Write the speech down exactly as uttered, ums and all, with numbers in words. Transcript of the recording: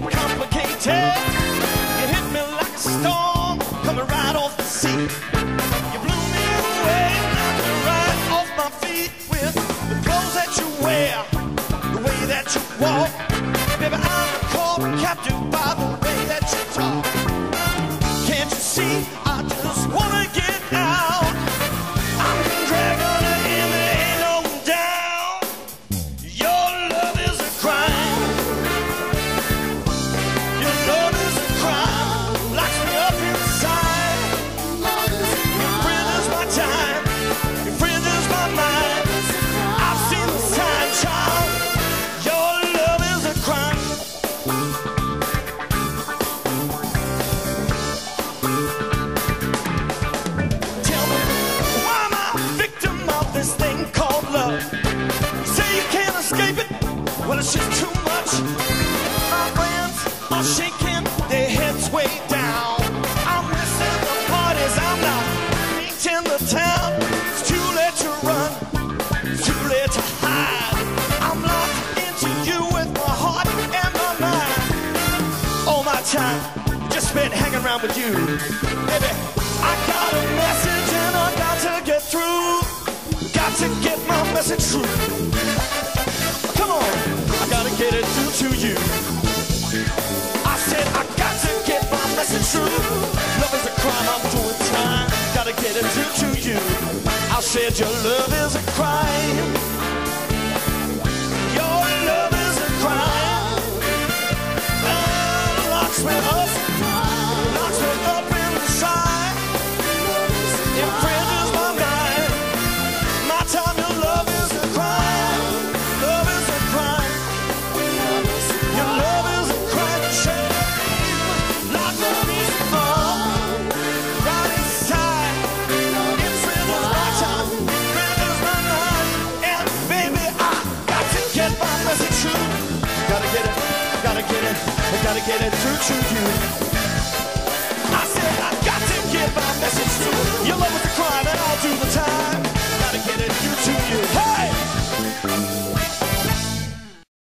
get complicated. You hit me like a storm, coming right off the seat. You blew me away, knocked me right off my feet. With the clothes that you wear, the way that you walk, baby, I'm caught captive by the way that you talk. Can't you see, I just wanna get out. I'm dragging in the end on down. Your love is a crime. Your love is a crime. Locks me up inside. Your friend is my time. Your friend is my mind. I've seen the sign, child. Your love is a crime. Tell me, why am I a victim of this thing called love? You say you can't escape it. Well, it's just too much. My friends are shaking their heads way down. I'm missing the parties. I'm not reaching the town. It's too late to run. It's too late to hide. I'm locked into you with my heart and my mind. All my time just spent hanging around with you. Baby, I got a message and I got to get through. Got to get my message through. Come on, I gotta get it through to you. I said I got to get my message through. Love is a crime, I'm doing time. Gotta get it through to you. I said your love is a crime. Your love is a crime. Oh, locks me up, locks me up inside. Imprisons my mind. My time, your love is a crime. Love is a crime. Your love is a crime. Shame, locked me up, right inside. Imprisons my time, imprisons my mind. And baby, I got to get my message through. Gotta get it, gotta get it, gotta get it through to you. I said I got to get my message through. Your love is a crime.